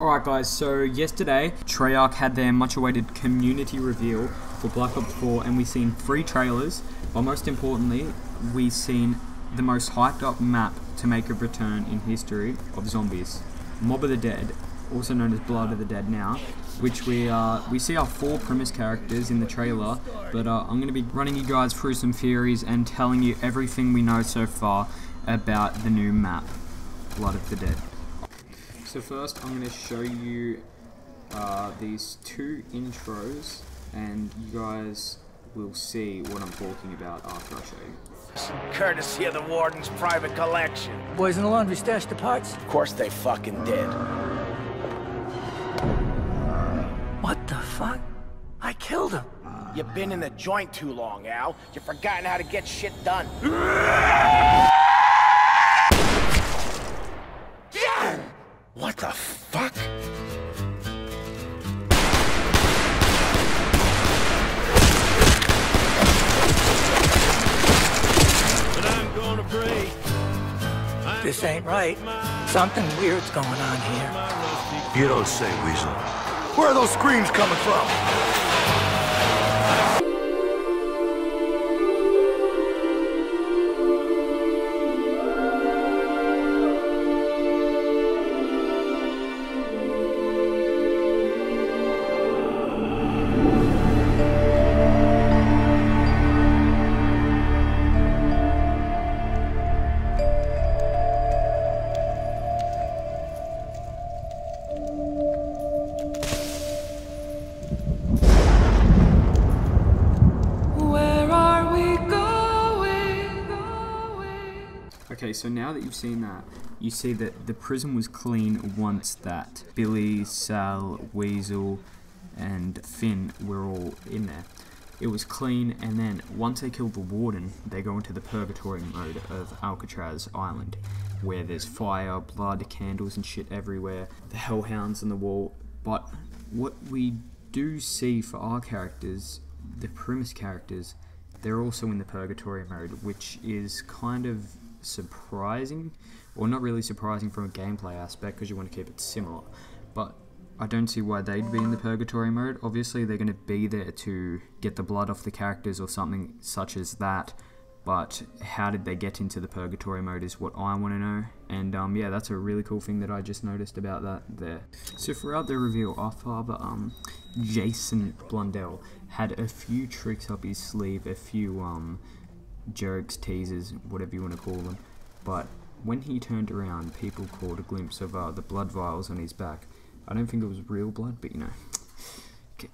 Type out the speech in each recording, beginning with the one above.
Alright guys, so yesterday Treyarch had their much awaited community reveal for Black Ops 4 and we seen 3 trailers, but most importantly we seen the most hyped up map to make a return in history of zombies, Mob of the Dead, also known as Blood of the Dead now, which we see our 4 Primis characters in the trailer, but I'm going to be running you guys through some theories and telling you everything we know so far about the new map, Blood of the Dead. So first, I'm going to show you these 2 intros, and you guys will see what I'm talking about after I show you. Courtesy of the Warden's private collection. Boys in the laundry stashed the parts? Of course they fucking did. What the fuck? I killed him. You've been in the joint too long, Al. You've forgotten how to get shit done. Yeah! What the fuck? But I'm gonna break. This ain't right. Something weird's going on here. You don't say, Weasel. Where are those screams coming from? Okay, so now that you've seen that, you see that the prison was clean once that Billy, Sal, Weasel, and Finn were all in there. It was clean, and then once they kill the Warden, they go into the purgatory mode of Alcatraz Island, where there's fire, blood, candles, and shit everywhere, the hellhounds on the wall. But what we do see for our characters, the Primis characters, they're also in the purgatory mode, which is kind of surprising, or not really surprising from a gameplay aspect because you want to keep it similar, but I don't see why they'd be in the purgatory mode. Obviously they're going to be there to get the blood off the characters or something such as that, but how did they get into the purgatory mode is what I want to know. And yeah, that's a really cool thing that I just noticed about that there. So throughout the reveal, our father Jason Blundell had a few tricks up his sleeve, a few jokes, teasers, whatever you want to call them, but when he turned around, people caught a glimpse of the blood vials on his back. I don't think it was real blood, but you know,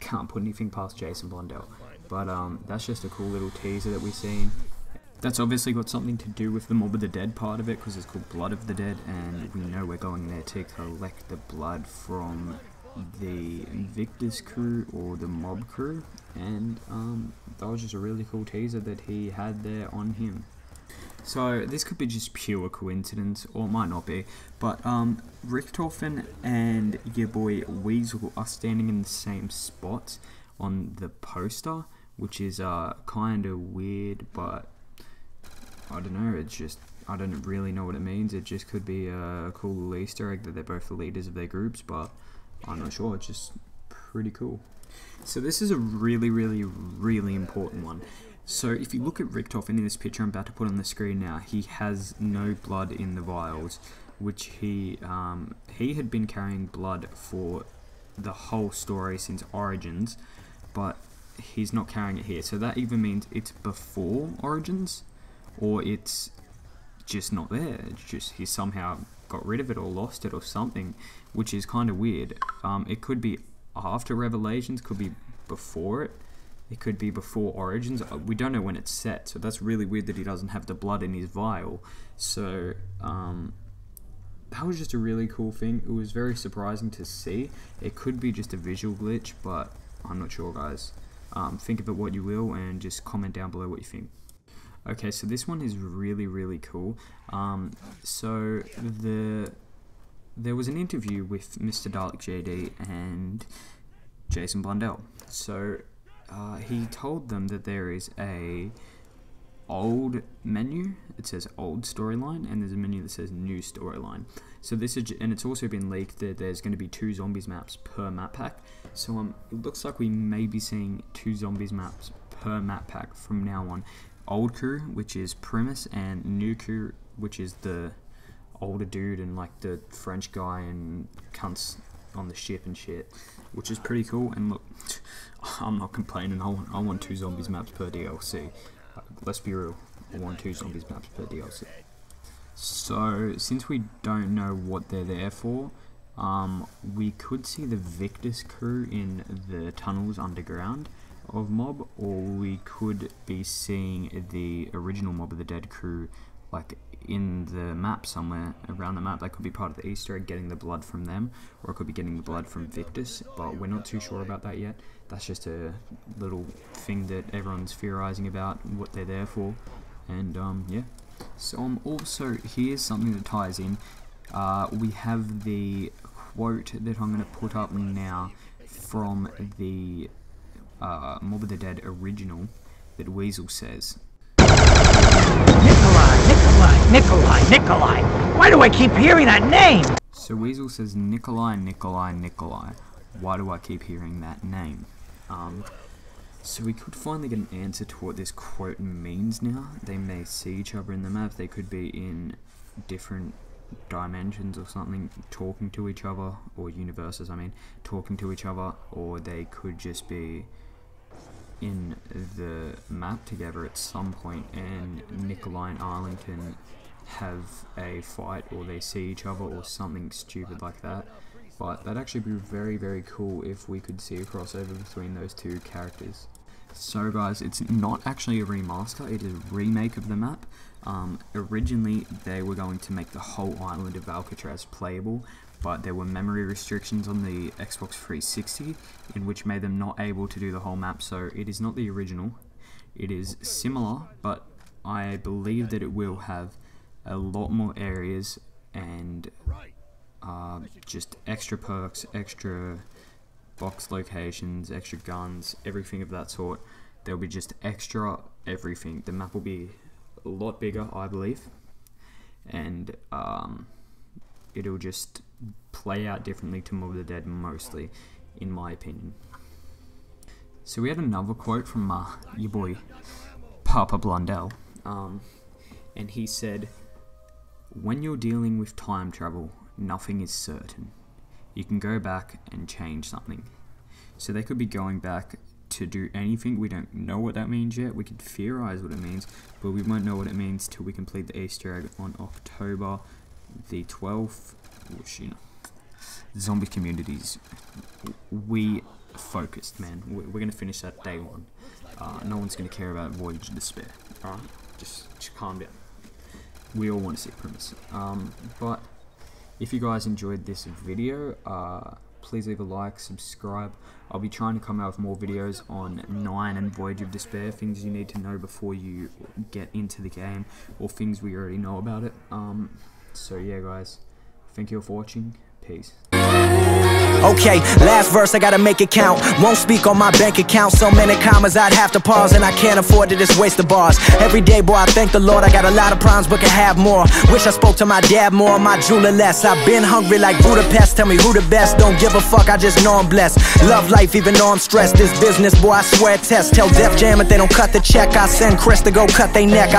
can't put anything past Jason Blundell. But that's just a cool little teaser that we've seen. That's obviously got something to do with the Mob of the Dead part of it, because it's called Blood of the Dead, and we know we're going there to collect the blood from the Invictus crew or the mob crew, and that was just a really cool teaser that he had there on him. So this could be just pure coincidence, or it might not be, but Richtofen and your boy Weasel are standing in the same spot on the poster, which is kind of weird, but I don't know, it's just, I don't really know what it means. It just could be a cool little Easter egg that they're both the leaders of their groups, but I'm not sure, it's just pretty cool. So this is a really, really, really important one. So if you look at Richtofen in this picture I'm about to put on the screen now, he has no blood in the vials, which he had been carrying blood for the whole story since Origins, but he's not carrying it here. So that either means it's before Origins, or it's just not there. It's just he somehow got rid of it or lost it or something, which is kind of weird. It could be after Revelations, could be before it, it could be before Origins. We don't know when it's set, so that's really weird that he doesn't have the blood in his vial. So that was just a really cool thing. It was very surprising to see. It could be just a visual glitch, but I'm not sure, guys. Think of it what you will, and just comment down below what you think. Okay, so this one is really, really cool. So there was an interview with Mr. Dalek JD and Jason Blundell. So he told them that there is a old menu, it says old storyline, and there's a menu that says new storyline. So this is, and it's also been leaked that there's going to be 2 zombies maps per map pack. So it looks like we may be seeing 2 zombies maps per map pack from now on. Old crew, which is Primis, and new crew, which is the older dude and like the French guy and cunts on the ship and shit, which is pretty cool. And look, I'm not complaining. I want 2 zombies maps per DLC. Let's be real, I want 2 zombies maps per DLC. So since we don't know what they're there for, we could see the Victus crew in the tunnels underground of Mob, or we could be seeing the original Mob of the Dead crew like in the map somewhere around the map. That could be part of the Easter egg, getting the blood from them, or it could be getting the blood from Victus, but we're not too sure about that yet. That's just a little thing that everyone's theorizing about what they're there for. And yeah, so also here's something that ties in. We have the quote that I'm going to put up now from the Mob of the Dead original that Weasel says. Nikolai, why do I keep hearing that name? So Weasel says, Nikolai, why do I keep hearing that name? So we could finally get an answer to what this quote means now. They may see each other in the map, they could be in different dimensions or something, talking to each other, or universes, talking to each other, or they could just be in the map together at some point, and Nikolai and Ireland can have a fight, or they see each other or something stupid like that. But that'd actually be very, very cool if we could see a crossover between those two characters. So guys, it's not actually a remaster, it is a remake of the map. Originally they were going to make the whole island of Alcatraz playable, but there were memory restrictions on the Xbox 360, in which made them not able to do the whole map, so it is not the original. It is similar, but I believe that it will have a lot more areas and just extra perks, extra box locations, extra guns, everything of that sort. There'll be just extra everything. The map will be a lot bigger, I believe, and it'll just play out differently to Mob of the Dead mostly, in my opinion. So we had another quote from your boy Papa Blundell, and he said, "When you're dealing with time travel, nothing is certain. You can go back and change something." So they could be going back to do anything. We don't know what that means yet. We could theorize what it means, but we won't know what it means till we complete the Easter egg on October the 12th, which, you know, zombie communities, we focused, man. We're going to finish that day one. No one's going to care about Voyage of Despair. Alright? Just calm down. We all want to see Primis. But if you guys enjoyed this video, please leave a like, subscribe. I'll be trying to come out with more videos on 9 and Voyage of Despair, things you need to know before you get into the game, or things we already know about it. So yeah guys, thank you all for watching. Peace. Okay, last verse, I gotta make it count. Won't speak on my bank account. So many commas I'd have to pause, and I can't afford to just waste the bars. Every day, boy, I thank the Lord. I got a lot of problems, but can have more. Wish I spoke to my dad more, my jeweler less. I've been hungry like Budapest. Tell me who the best, don't give a fuck, I just know I'm blessed. Love life even though I'm stressed. This business, boy, I swear it tests. Tell Def Jam if they don't cut the check, I send Chris to go cut they neck.